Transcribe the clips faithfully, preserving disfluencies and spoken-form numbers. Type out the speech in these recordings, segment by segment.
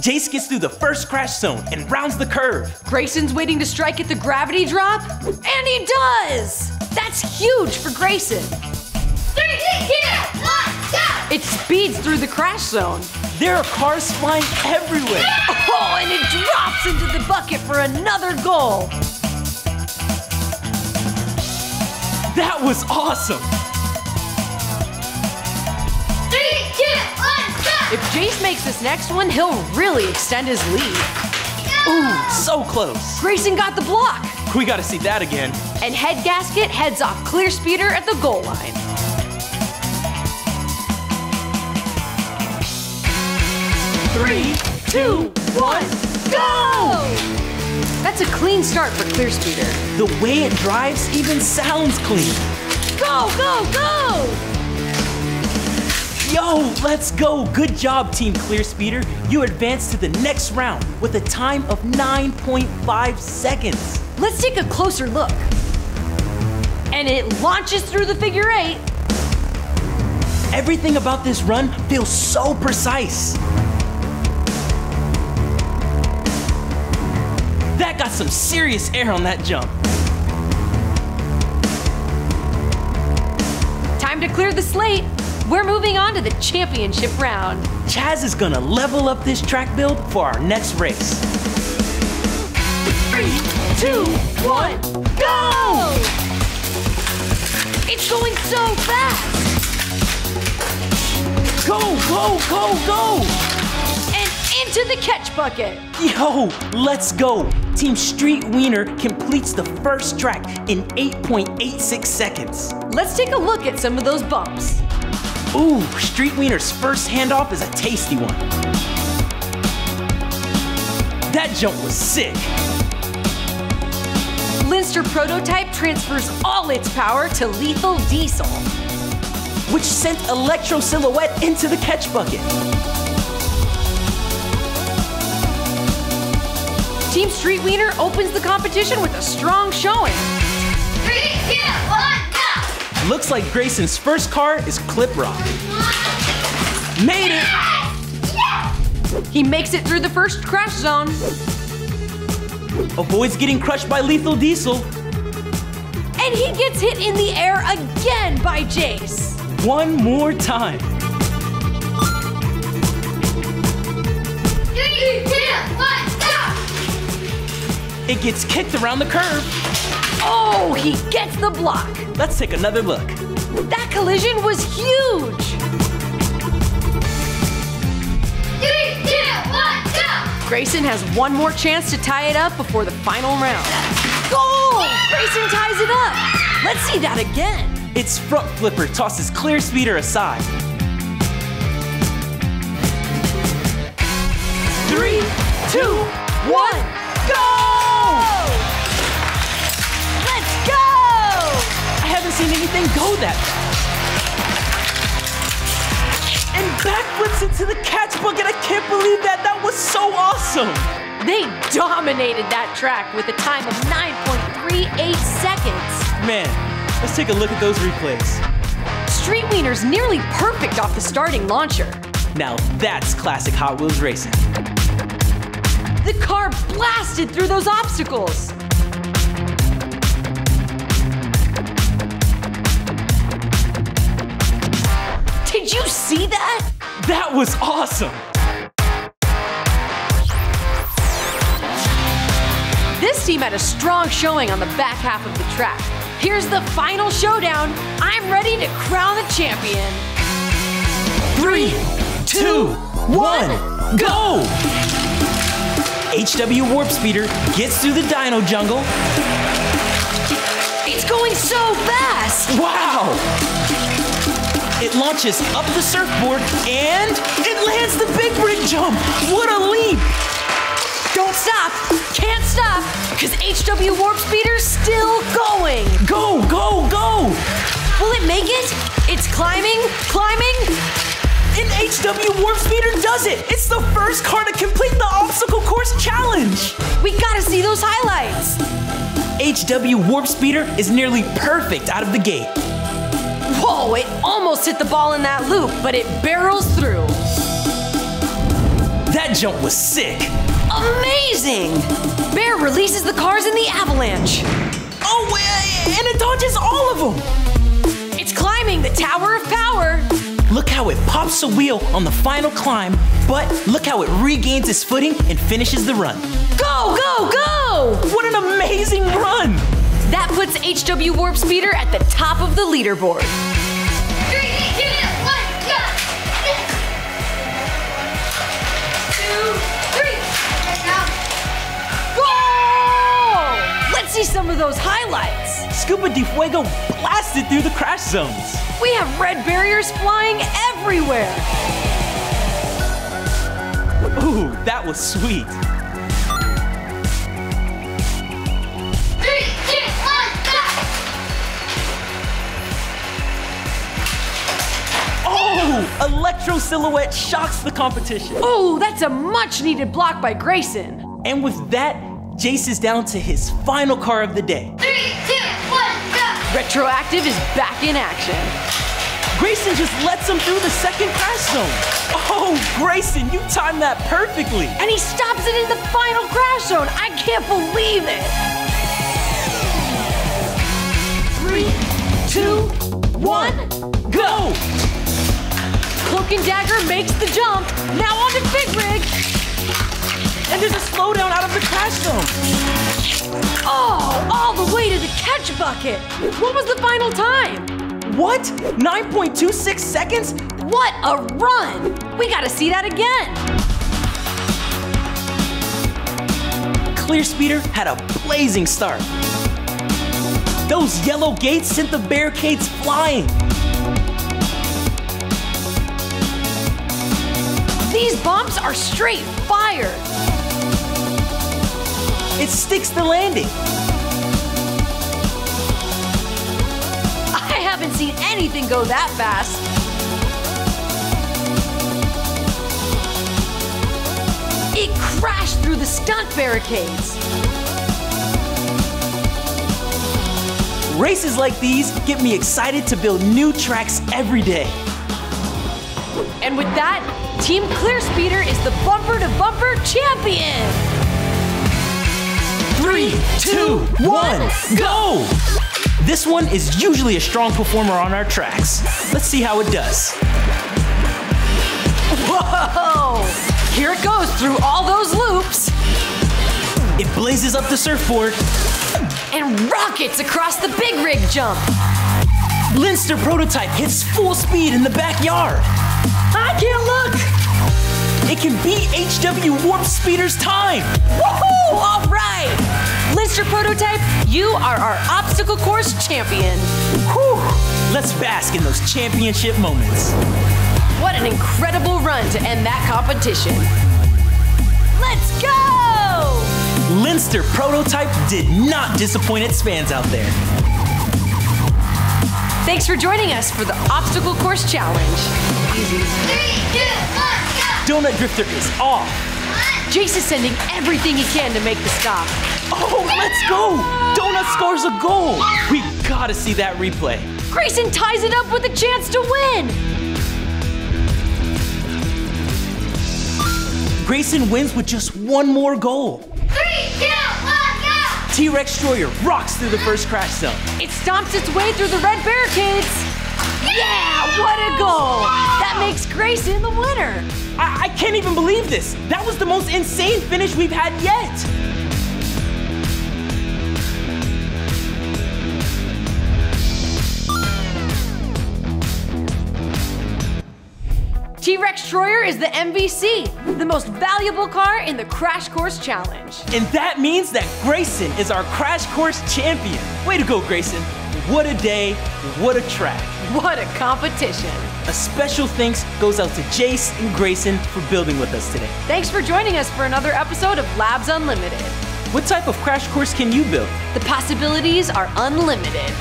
Jace gets through the first crash zone and rounds the curve. Grayson's waiting to strike at the gravity drop, and he does! That's huge for Grayson. thirty, ten, ten, nine, it speeds through the crash zone. There are cars flying everywhere. Oh, and it drops into the bucket for another goal. That was awesome. If Jace makes this next one, he'll really extend his lead. No! Ooh, so close. Grayson got the block. We gotta see that again. And Head Gasket heads off ClearSpeeder at the goal line. Three, two, one, go! That's a clean start for ClearSpeeder. The way it drives even sounds clean. Go, go, go! Yo, let's go. Good job, Team ClearSpeeder. You advance to the next round with a time of nine point five seconds. Let's take a closer look. And it launches through the figure eight. Everything about this run feels so precise. That got some serious air on that jump. Time to clear the slate. We're moving on to the championship round. Chaz is gonna level up this track build for our next race. Three, two, one, go! It's going so fast! Go, go, go, go! And into the catch bucket! Yo, let's go! Team Street Wiener completes the first track in eight point eight six seconds. Let's take a look at some of those bumps. Ooh, Street Wiener's first handoff is a tasty one. That jump was sick. Linster Prototype transfers all its power to Lethal Diesel, which sent Electro Silhouette into the catch bucket. Team Street Wiener opens the competition with a strong showing. Three, two, one. Looks like Grayson's first car is Clip Rock. Made it! Yeah! He makes it through the first crash zone. Avoids getting crushed by Lethal Diesel. And he gets hit in the air again by Jace. One more time. It gets kicked around the curve. Oh, he gets the block. Let's take another look. That collision was huge. Three, two, one, go! Grayson has one more chance to tie it up before the final round. Goal! Grayson ties it up. Let's see that again. Its front flipper tosses ClearSpeeder aside. Three, two, one, go! I haven't seen anything go that fast. And backflips into the catch bucket. I can't believe that. That was so awesome. They dominated that track with a time of nine point three eight seconds. Man, let's take a look at those replays. Street Wiener's nearly perfect off the starting launcher. Now that's classic Hot Wheels racing. The car blasted through those obstacles. Did you see that? That was awesome! This team had a strong showing on the back half of the track. Here's the final showdown. I'm ready to crown the champion. Three, two, one, go! H W Warp Speeder gets through the Dino Jungle. It's going so fast! Wow! It launches up the surfboard, and it lands the big rig jump. What a leap! Don't stop, can't stop, because H W Warp Speeder's still going. Go, go, go! Will it make it? It's climbing, climbing. And H W Warp Speeder does it. It's the first car to complete the obstacle course challenge. We gotta see those highlights. H W Warp Speeder is nearly perfect out of the gate. Whoa, it almost hit the ball in that loop, but it barrels through. That jump was sick. Amazing! Bear releases the cars in the avalanche. Oh, and it dodges all of them. It's climbing the Tower of Power. Look how it pops a wheel on the final climb, but look how it regains its footing and finishes the run. Go, go, go! What an amazing run! That puts H W Warp Speeder at the top of the leaderboard. Three, two, one, go! Two, three, and out. Whoa! Let's see some of those highlights. Scuba De Fuego blasted through the crash zones. We have red barriers flying everywhere. Ooh, that was sweet. Oh, Electro Silhouette shocks the competition. Oh, that's a much needed block by Grayson. And with that, Jace is down to his final car of the day. Three, two, one, go! Retroactive is back in action. Grayson just lets him through the second crash zone. Oh, Grayson, you timed that perfectly. And he stops it in the final crash zone. I can't believe it. Three, two, one, go! Broken Dagger makes the jump. Now on to Big Rig. And there's a slowdown out of the crash zone. Oh, all the way to the catch bucket. What was the final time? What? nine point two six seconds? What a run. We gotta see that again. ClearSpeeder had a blazing start. Those yellow gates sent the barricades flying. These bumps are straight fire. It sticks the landing. I haven't seen anything go that fast. It crashed through the stunt barricades. Races like these get me excited to build new tracks every day. And with that, Team ClearSpeeder is the bumper-to-bumper champion! Three, two, one, go! This one is usually a strong performer on our tracks. Let's see how it does. Whoa! Here it goes through all those loops. It blazes up the surfboard. And rockets across the big rig jump. Linster Prototype hits full speed in the backyard. I can't look! It can beat H W Warp Speeder's time! Woohoo! All right! Linster Prototype, you are our obstacle course champion. Whew! Let's bask in those championship moments. What an incredible run to end that competition. Let's go! Linster Prototype did not disappoint its fans out there. Thanks for joining us for the Obstacle Course Challenge. Easy. Three, two, one, go! Donut Drifter is off. What? Jace is sending everything he can to make the stop. Oh, let's go! Donut scores a goal. We gotta see that replay. Grayson ties it up with a chance to win. Grayson wins with just one more goal. Three, two, one! T-Rex Troyer rocks through the first crash zone. It stomps its way through the red barricades. Yeah, what a goal! That makes Grayson the winner. I, I can't even believe this. That was the most insane finish we've had yet. T-Rex Troyer is the M V C, the most valuable car in the Crash Course Challenge. And that means that Grayson is our Crash Course champion. Way to go, Grayson. What a day, what a track. What a competition. A special thanks goes out to Jace and Grayson for building with us today. Thanks for joining us for another episode of Labs Unlimited. What type of crash course can you build? The possibilities are unlimited.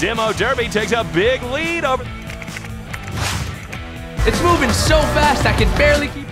Demo Derby takes a big lead over... It's moving so fast I can barely keep